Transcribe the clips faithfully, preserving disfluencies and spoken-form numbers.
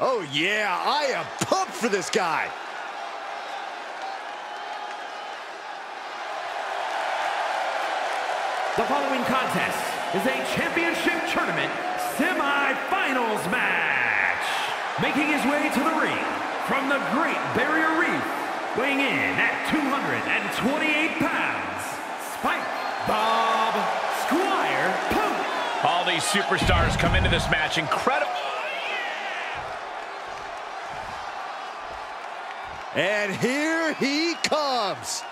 Oh, yeah, I am pumped for this guy. The following contest is a championship tournament semi-finals match. Making his way to the ring from the Great Barrier Reef, weighing in at two hundred twenty-eight pounds, SpongeBob SquarePants. All these superstars come into this match incredible. And here he comes.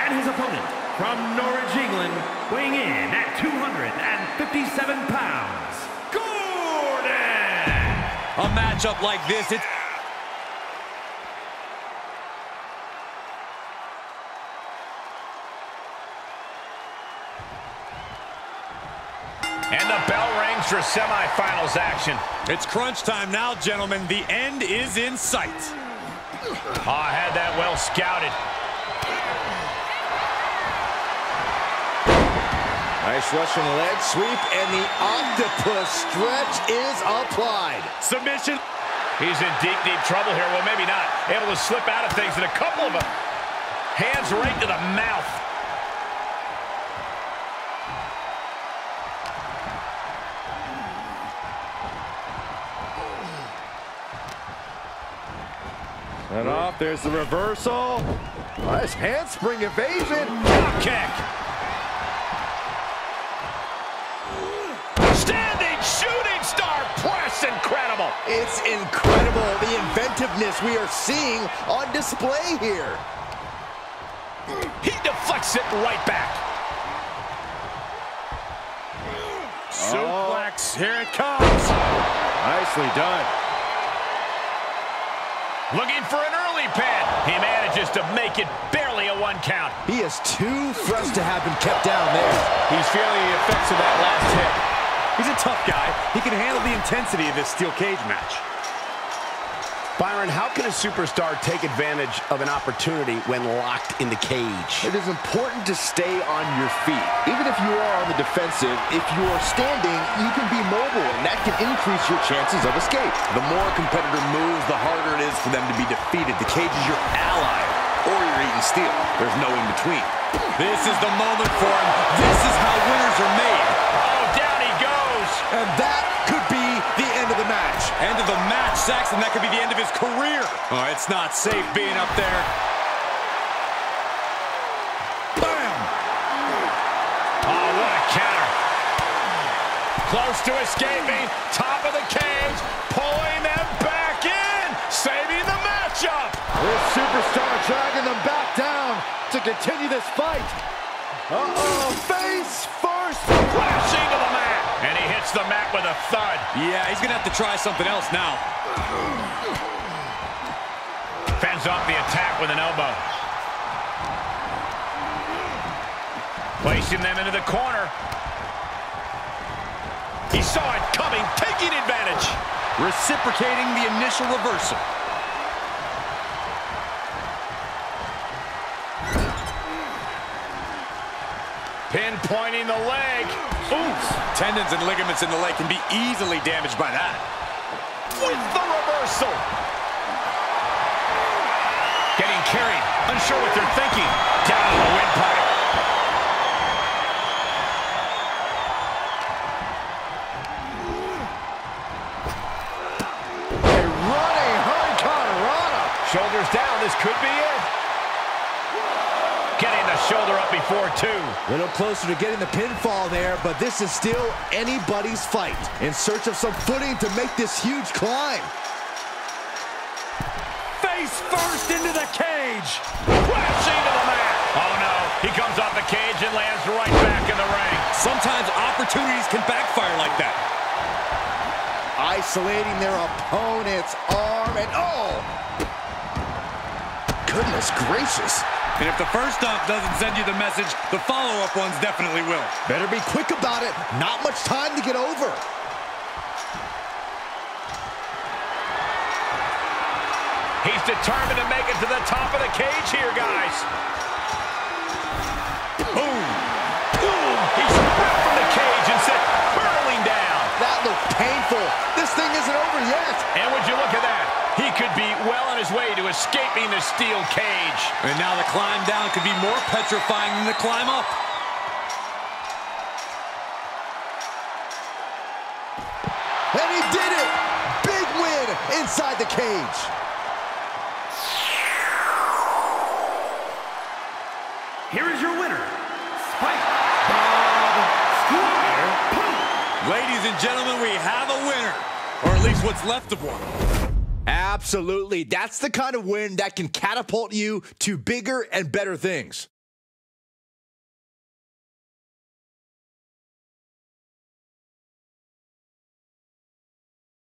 And his opponent from Norwich, England, weighing in at two hundred fifty-seven pounds, Gordon! A matchup like this, it's... And the bell rings for semifinals action. It's crunch time now, gentlemen. The end is in sight. Oh, I had that well scouted. Nice Russian leg sweep, and the octopus stretch is applied. Submission. He's in deep, deep trouble here. Well, maybe not. Able to slip out of things in a couple of them. Hands right to the mouth. And off, there's the reversal. Nice handspring evasion. Drop kick. Incredible. It's incredible the inventiveness we are seeing on display here. He deflects it right back. Oh. Suplex, here it comes. Nicely done. Looking for an early pin. He manages to make it barely a one count. He is too thrust to have been kept down there. He's feeling the effects of that last hit. He's a tough guy. He can handle the intensity of this steel cage match. Byron, how can a superstar take advantage of an opportunity when locked in the cage? It is important to stay on your feet. Even if you are on the defensive, if you are standing, you can be mobile, and that can increase your chances of escape. The more a competitor moves, the harder it is for them to be defeated. The cage is your ally, or you're eating steel. There's no in-between. This is the moment for him. This is how winners are made. And that could be the end of the match. End of the match, Saxton. That could be the end of his career. Oh, it's not safe being up there. Bam! Oh, what a counter. Close to escaping. Top of the cage. Pulling them back in. Saving the matchup. This superstar dragging them back down to continue this fight. Uh-oh. Face first. Crashing to the mat. And he hits the mat with a thud. Yeah, he's gonna have to try something else now. Fends off the attack with an elbow. Placing them into the corner. He saw it coming, taking advantage. Reciprocating the initial reversal. Pinpointing the leg. Oops. Tendons and ligaments in the leg can be easily damaged by that. With the reversal. Getting carried. Unsure what they're thinking. Down the windpipe. A running hurricanrana. Shoulders down. This could be it. Getting the shoulder up before two. A little closer to getting the pinfall there, but this is still anybody's fight. In search of some footing to make this huge climb. Face first into the cage. Crashing to the mat. Oh no, he comes off the cage and lands right back in the ring. Sometimes opportunities can backfire like that. Isolating their opponent's arm and oh! Goodness gracious. And if the first off doesn't send you the message, the follow-up ones definitely will. Better be quick about it. Not much time to get over. He's determined to make it to the top of the cage here, guys. Boom. Boom. He's ripped from the cage and sent hurling down. isn't over yet. And would you look at that? He could be well on his way to escaping the steel cage. And now the climb down could be more petrifying than the climb up. And he did it! Big win inside the cage. Here is your winner, SpongeBob SquarePants. Ladies and gentlemen, we have a winner, or at least what's left of one. Absolutely. That's the kind of win that can catapult you to bigger and better things.